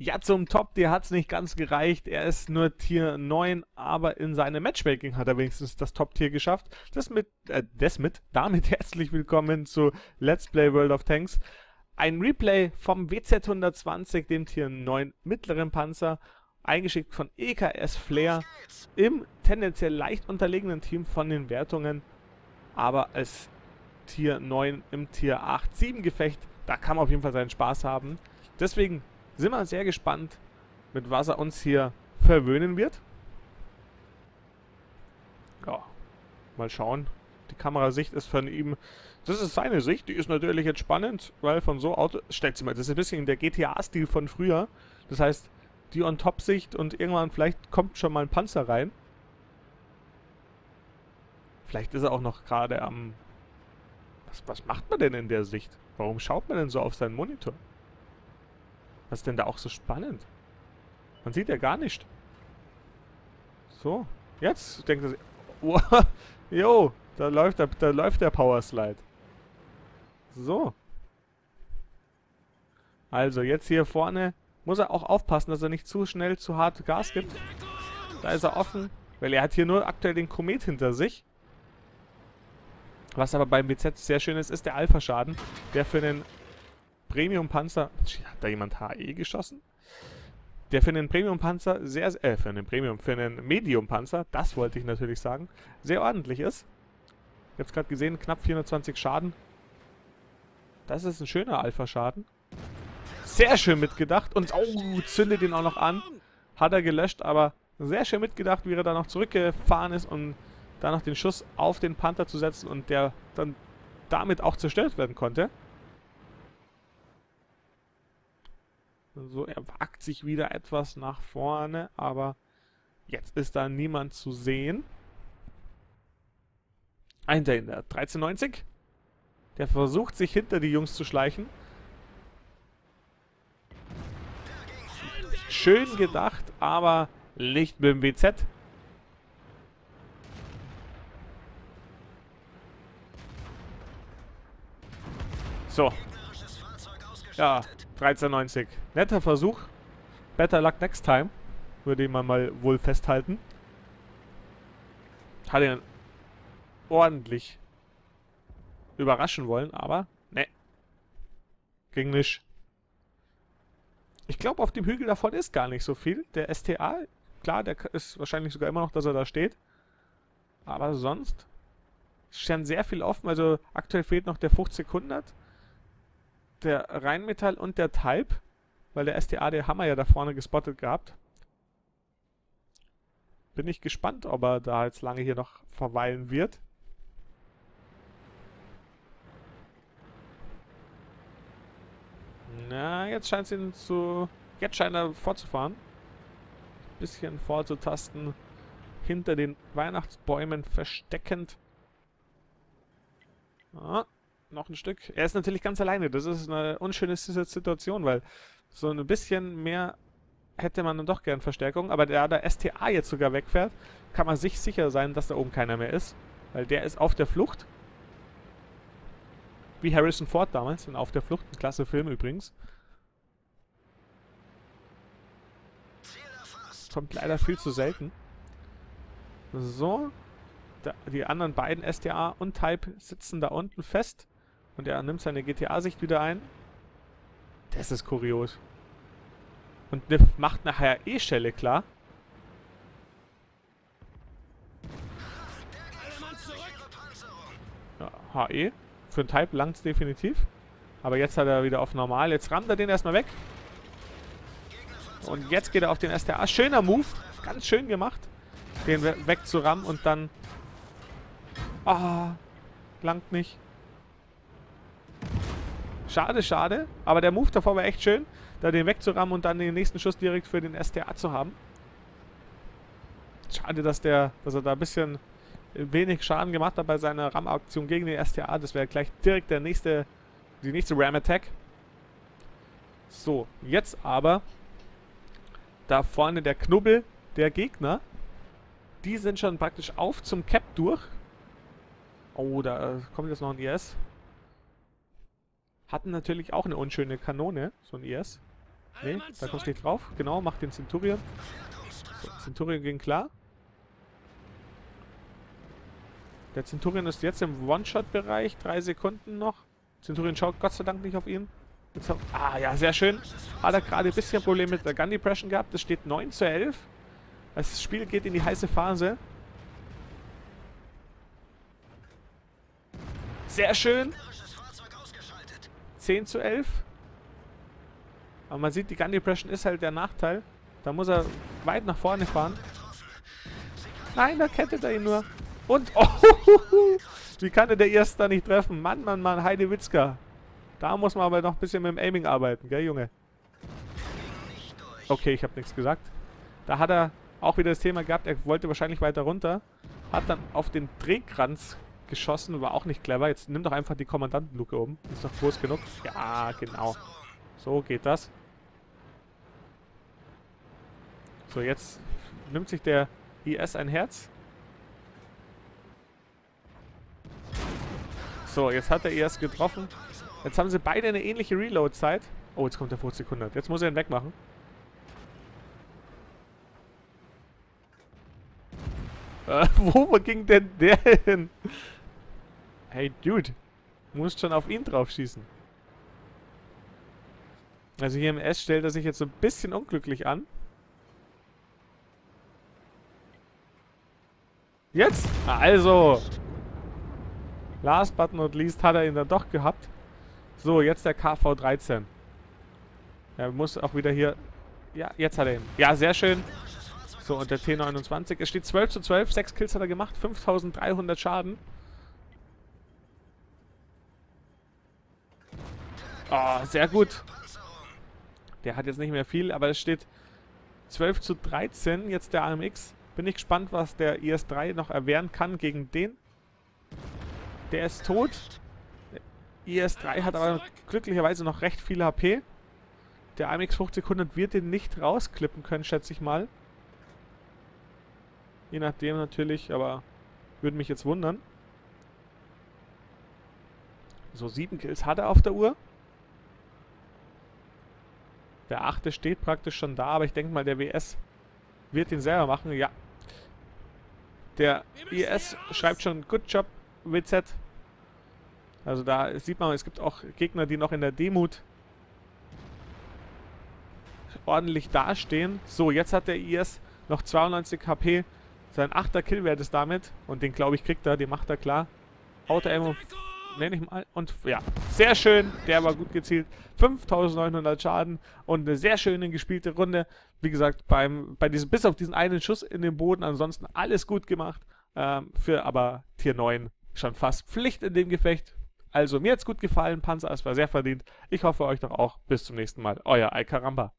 Ja, zum Top, der hat es nicht ganz gereicht. Er ist nur Tier 9, aber in seinem Matchmaking hat er wenigstens das Top-Tier geschafft. Damit herzlich willkommen zu Let's Play World of Tanks. Ein Replay vom WZ-120, dem Tier 9 mittleren Panzer, eingeschickt von EKS-Flair im tendenziell leicht unterlegenen Team von den Wertungen, aber als Tier 9 im Tier 8-7 Gefecht, da kann man auf jeden Fall seinen Spaß haben. Deswegen sind wir sehr gespannt, mit was er uns hier verwöhnen wird. Ja, mal schauen. Die Kamerasicht ist von ihm. Das ist seine Sicht, die ist natürlich jetzt spannend, weil von so Auto... Stellt sie mal, das ist ein bisschen der GTA-Stil von früher. Das heißt, die On-Top-Sicht und irgendwann vielleicht kommt schon mal ein Panzer rein. Vielleicht ist er auch noch gerade am... Was macht man denn in der Sicht? Warum schaut man denn so auf seinen Monitor? Was ist denn da auch so spannend? Man sieht ja gar nicht. So, jetzt denkt er sich... Oh, jo, da läuft der Powerslide. So. Also, jetzt hier vorne muss er auch aufpassen, dass er nicht zu schnell, zu hart Gas gibt. Da ist er offen, weil er hat hier nur aktuell den Komet hinter sich. Was aber beim WZ sehr schön ist, ist der Alpha-Schaden, der für den... Premium-Panzer... Hat da jemand HE geschossen? Der für einen Premium-Panzer sehr... Für einen Medium-Panzer, das wollte ich natürlich sagen, sehr ordentlich ist. Ich hab's gerade gesehen, knapp 420 Schaden. Das ist ein schöner Alpha-Schaden. Sehr schön mitgedacht. Und, oh, zündet ihn auch noch an. Hat er gelöscht, aber sehr schön mitgedacht, wie er da noch zurückgefahren ist, um da noch den Schuss auf den Panther zu setzen und der dann damit auch zerstört werden konnte. So, er wagt sich wieder etwas nach vorne, aber jetzt ist da niemand zu sehen. Hinter ihn, der 1390. Der versucht sich hinter die Jungs zu schleichen. Schön gedacht, aber nicht mit dem WZ. So. Ja. 1390. Netter Versuch. Better luck next time. Würde man mal wohl festhalten. Hat ihn ordentlich überraschen wollen, aber ne. Ging nicht. Ich glaube, auf dem Hügel davon ist gar nicht so viel. Der STA, klar, der ist wahrscheinlich sogar immer noch, dass er da steht. Aber sonst stand sehr viel offen. Also aktuell fehlt noch der 50-100. Der Rheinmetall und der Type, weil der STA, der Hammer ja da vorne gespottet gehabt. Bin ich gespannt, ob er da jetzt lange hier noch verweilen wird. Na, jetzt scheint es ihn zu... Jetzt scheint er fortzufahren. Ein bisschen vorzutasten. Hinter den Weihnachtsbäumen versteckend. Ah. Noch ein Stück. Er ist natürlich ganz alleine. Das ist eine unschöne Situation, weil so ein bisschen mehr hätte man dann doch gern Verstärkung. Aber da der STA jetzt sogar wegfährt, kann man sich sicher sein, dass da oben keiner mehr ist. Weil der ist auf der Flucht. Wie Harrison Ford damals in Auf der Flucht. Ein klasse Film übrigens. Kommt leider viel zu selten. So. Die anderen beiden, STA und Type, sitzen da unten fest. Und er nimmt seine GTA-Sicht wieder ein. Das ist kurios. Und macht eine HRE-Stelle klar. Ja, HE. Für einen Type langt es definitiv. Aber jetzt hat er wieder auf normal. Jetzt rammt er den erstmal weg. Und jetzt geht er auf den STA. Schöner Move. Ganz schön gemacht. Den wegzurammen und dann... Ah, langt nicht. Schade, schade. Aber der Move davor war echt schön, da den wegzurammen und dann den nächsten Schuss direkt für den STA zu haben. Schade, dass er da ein bisschen wenig Schaden gemacht hat bei seiner Ram-Aktion gegen den STA. Das wäre gleich direkt die nächste Ram-Attack. So, jetzt aber da vorne der Knubbel der Gegner. Die sind schon praktisch auf zum Cap durch. Oh, da kommt jetzt noch ein IS. Hatten natürlich auch eine unschöne Kanone, so ein IS. Ne, da kommt nicht drauf. Genau, macht den Centurion. So, Centurion ging klar. Der Centurion ist jetzt im One-Shot-Bereich. 3 Sekunden noch. Centurion schaut Gott sei Dank nicht auf ihn. Jetzt haben, ah ja, sehr schön. Hat er gerade ein bisschen Probleme mit der Gun-Depression gehabt. Das steht 9:11. Das Spiel geht in die heiße Phase. Sehr schön. 10:11. Aber man sieht, die Gun Depression ist halt der Nachteil. Da muss er weit nach vorne fahren. Nein, da kettet er ihn nur. Und, oh, wie kann der IS da nicht treffen? Mann, Mann, Mann, Heide Witzka. Da muss man aber noch ein bisschen mit dem Aiming arbeiten, gell, Junge? Okay, ich habe nichts gesagt. Da hat er auch wieder das Thema gehabt, er wollte wahrscheinlich weiter runter. Hat dann auf den Drehkranz geschossen, war auch nicht clever. Jetzt nimm doch einfach die Kommandantenluke oben. Ist noch groß genug. Ja, genau. So geht das. So, jetzt nimmt sich der IS ein Herz. So, jetzt hat der IS getroffen. Jetzt haben sie beide eine ähnliche Reload-Zeit. Oh, jetzt kommt der 50-100. Jetzt muss er ihn wegmachen. Wo ging denn der hin? Hey, Dude. Du musst schon auf ihn drauf schießen. Also hier im S stellt er sich jetzt so ein bisschen unglücklich an. Jetzt! Also! Last but not least hat er ihn dann doch gehabt. So, jetzt der KV13. Er muss auch wieder hier... Ja, jetzt hat er ihn. Ja, sehr schön. So, und der T29. Es steht 12:12. 6 Kills hat er gemacht. 5.300 Schaden. Oh, sehr gut. Der hat jetzt nicht mehr viel, aber es steht 12:13, jetzt der AMX. Bin ich gespannt, was der IS-3 noch erwehren kann gegen den. Der ist tot. Der IS-3 hat aber glücklicherweise noch recht viel HP. Der AMX 50-100 wird den nicht rausklippen können, schätze ich mal. Je nachdem natürlich, aber würde mich jetzt wundern. So, 7 Kills hat er auf der Uhr. Der 8. steht praktisch schon da, aber ich denke mal, der WS wird ihn selber machen. Ja. Der IS schreibt schon, good job, WZ. Also da sieht man, es gibt auch Gegner, die noch in der Demut ordentlich dastehen. So, jetzt hat der IS noch 92 HP. Sein 8. Killwert ist damit. Und den, glaube ich, kriegt er. Den macht er klar. Auto-Ammo nenne ich mal. Und ja, sehr schön. Der war gut gezielt. 5.900 Schaden und eine sehr schöne gespielte Runde. Wie gesagt, bis auf diesen einen Schuss in den Boden, ansonsten alles gut gemacht. Für aber Tier 9 schon fast Pflicht in dem Gefecht. Also mir hat's gut gefallen. Panzer, es war sehr verdient. Ich hoffe euch doch auch. Bis zum nächsten Mal. Euer EiKaRRRamba.